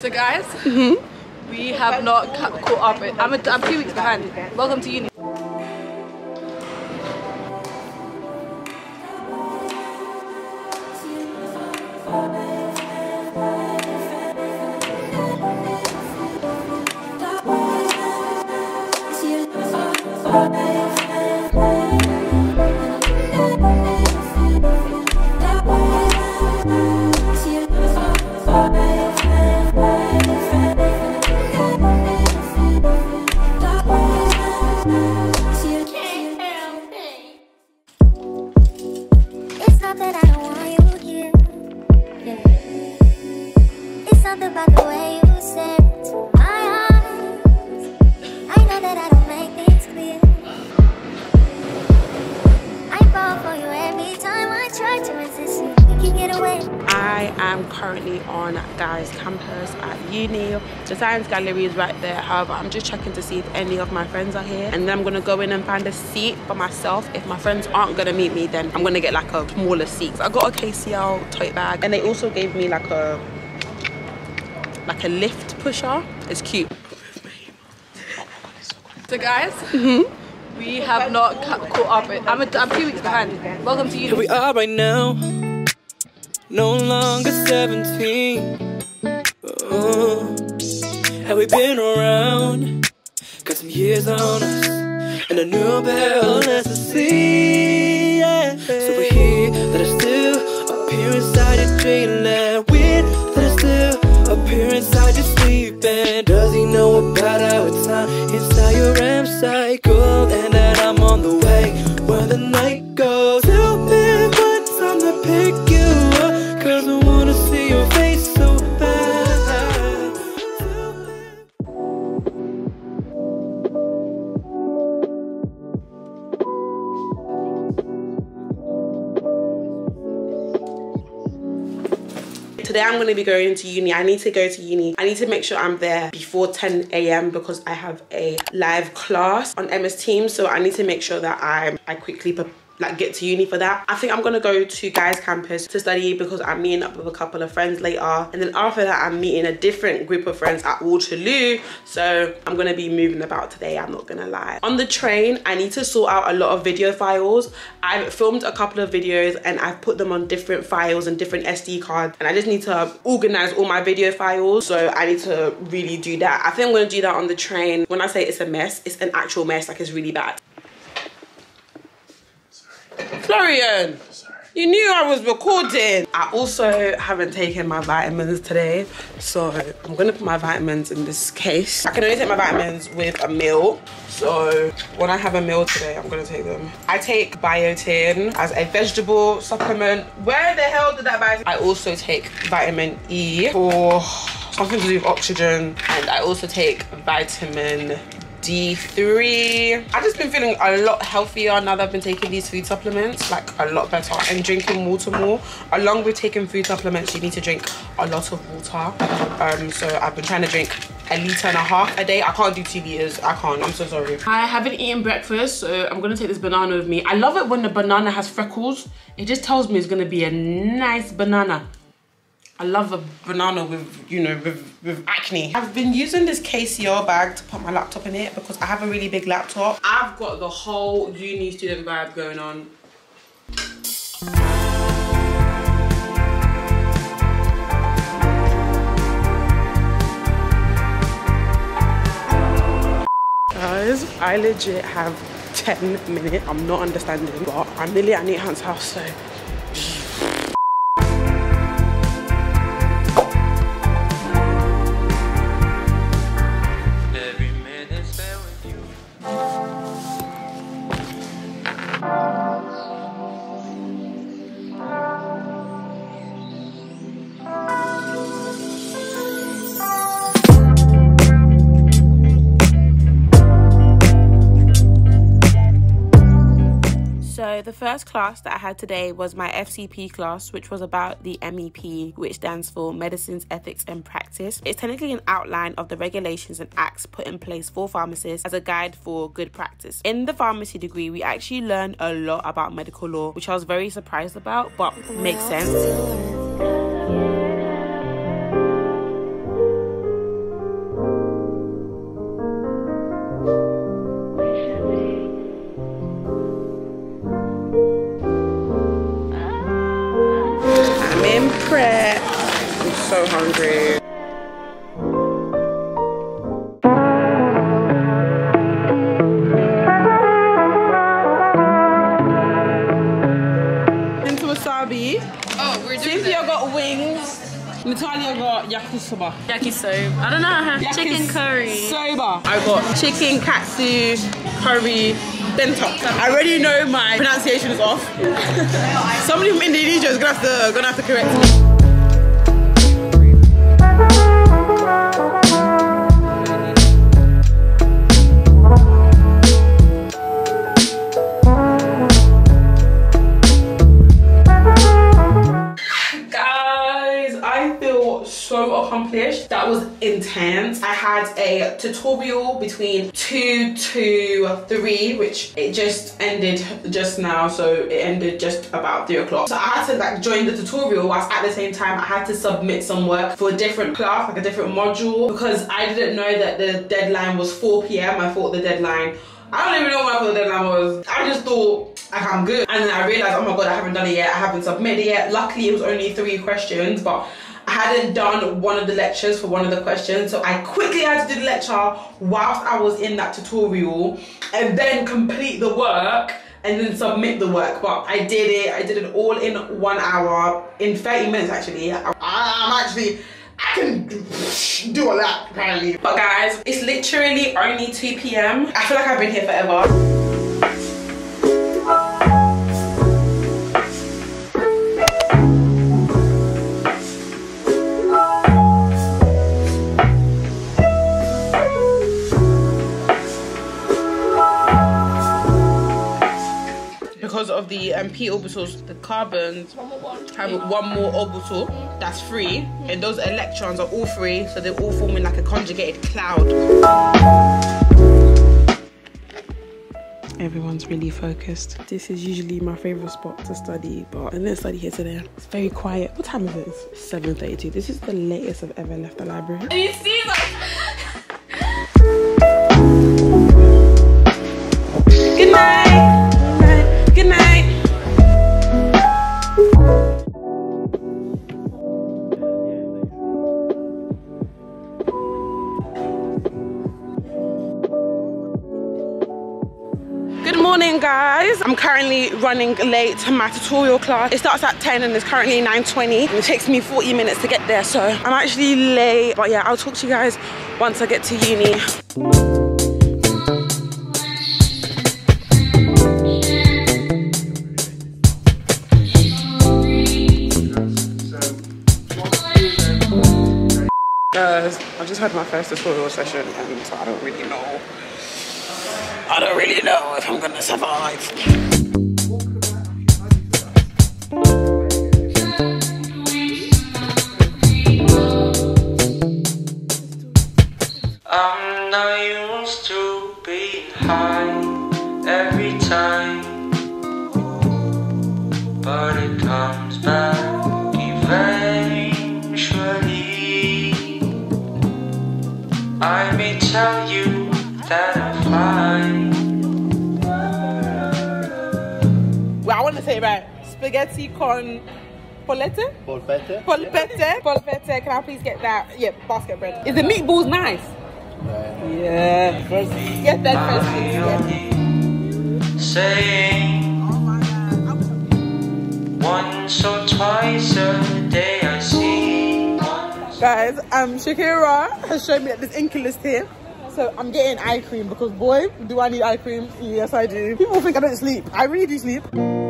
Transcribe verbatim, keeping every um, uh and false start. So guys, mm-hmm. we have not caught up. I'm, a, I'm two weeks behind. Welcome to uni. I am currently on Guys campus at uni. The science gallery is right there. However, I'm just checking to see if any of my friends are here, and then I'm gonna go in and find a seat for myself. If my friends aren't gonna meet me, then I'm gonna get like a smaller seat. So I got a K C L tote bag, and they also gave me like a like a lift pusher. It's cute. So guys, mm-hmm. we have not caught up. I'm, a, I'm two weeks behind. Welcome to uni. Here we are right now. No longer seventeen. Oh, have we been around? Got some years on us and a new barrel as a sea. Yeah. So we're here, that I still appear inside your dream. And weird, that I still appear inside your sleep. And does he know about our time inside your R E M cycle? And that I'm on the way where the night goes. Tell me what time to pick you up. Today I'm going to be going to uni. I need to go to uni. I need to make sure I'm there before ten A M because I have a live class on M S Teams. So I need to make sure that I I quickly prepare, like get to uni for that. I think I'm gonna go to Guys campus to study because I'm meeting up with a couple of friends later, and then after that I'm meeting a different group of friends at Waterloo. So I'm gonna be moving about today, I'm not gonna lie. On the train, I need to sort out a lot of video files. I've filmed a couple of videos and I've put them on different files and different S D cards, and I just need to organize all my video files. So I need to really do that. I think I'm gonna do that on the train. When I say it's a mess, it's an actual mess, like it's really bad. Florian, you knew I was recording. I also haven't taken my vitamins today, so I'm gonna put my vitamins in this case. I can only take my vitamins with a meal, so when I have a meal today, I'm gonna take them. I take biotin as a vegetable supplement. Where the hell did that vitamin? I also take vitamin E for something to do with oxygen, and I also take vitamin D three. I've just been feeling a lot healthier now that I've been taking these food supplements, like a lot better, and drinking water more. Along with taking food supplements, you need to drink a lot of water. Um, so I've been trying to drink a litre and a half a day. I can't do two litres. I can't. I'm so sorry. I haven't eaten breakfast, so I'm going to take this banana with me. I love it when the banana has freckles. It just tells me it's going to be a nice banana. I love a banana with, you know, with, with acne. I've been using this K C L bag to put my laptop in it because I have a really big laptop. I've got the whole uni student vibe going on. Guys, I legit have ten minutes. I'm not understanding, but I'm nearly at New Hunts House, so. So the first class that I had today was my F C P class, which was about the M E P, which stands for Medicines, Ethics and Practice. It's technically an outline of the regulations and acts put in place for pharmacists as a guide for good practice. In the pharmacy degree, we actually learned a lot about medical law, which I was very surprised about, but makes sense. through. Into wasabi. Oh, we're doing Cynthia got wings. Natalia got yakisoba. Yakisoba. I don't know. I have Yaki chicken curry. Soba. I got chicken katsu curry bento. I already know my pronunciation is off. Somebody from Indonesia is gonna have to gonna have to correct me. That was intense. I had a tutorial between two to three, which it just ended just now, so it ended just about three o'clock. So I had to like join the tutorial whilst at the same time I had to submit some work for a different class, like a different module, because I didn't know that the deadline was four P M I thought the deadline, I don't even know what I thought the deadline was. I just thought like I'm good, and then I realised, oh my god, I haven't done it yet, I haven't submitted it yet. Luckily it was only three questions, but I hadn't done one of the lectures for one of the questions, so I quickly had to do the lecture whilst I was in that tutorial and then complete the work and then submit the work. But I did it, I did it all in one hour, in thirty minutes actually. I, I'm actually, I can do a lot apparently. But guys, it's literally only two P M I feel like I've been here forever. Of the M P orbitals, the carbons have one more orbital that's free, and those electrons are all free, so they're all forming like a conjugated cloud. Everyone's really focused. This is usually my favorite spot to study, but I didn't study here today. It's very quiet. What time is it? It's seven thirty-two. This is the latest I've ever left the library. And you see, like good night. Good night. Good morning, guys. I'm currently running late to my tutorial class. It starts at ten and it's currently nine twenty. It takes me forty minutes to get there, so I'm actually late. But yeah, I'll talk to you guys once I get to uni. I just had my first tutorial session, and so I don't really know. I don't really know if I'm gonna survive. I'm not used to being high every time, but it comes back eventually. I may tell you that I'm fine. Well, I want to say about spaghetti con polpette? Polpette. Polpette. Polpette. Can I please get that? Yeah, basket bread. Is the meatballs nice? Yeah. Yeah. First, yes, that's first. Yeah. Saying oh my God. Once or twice a day I see. Guys, um, Shakira has shown me that there's inkey list here. So I'm getting eye cream because boy, do I need eye cream? Yes, I do. People think I don't sleep. I really do sleep.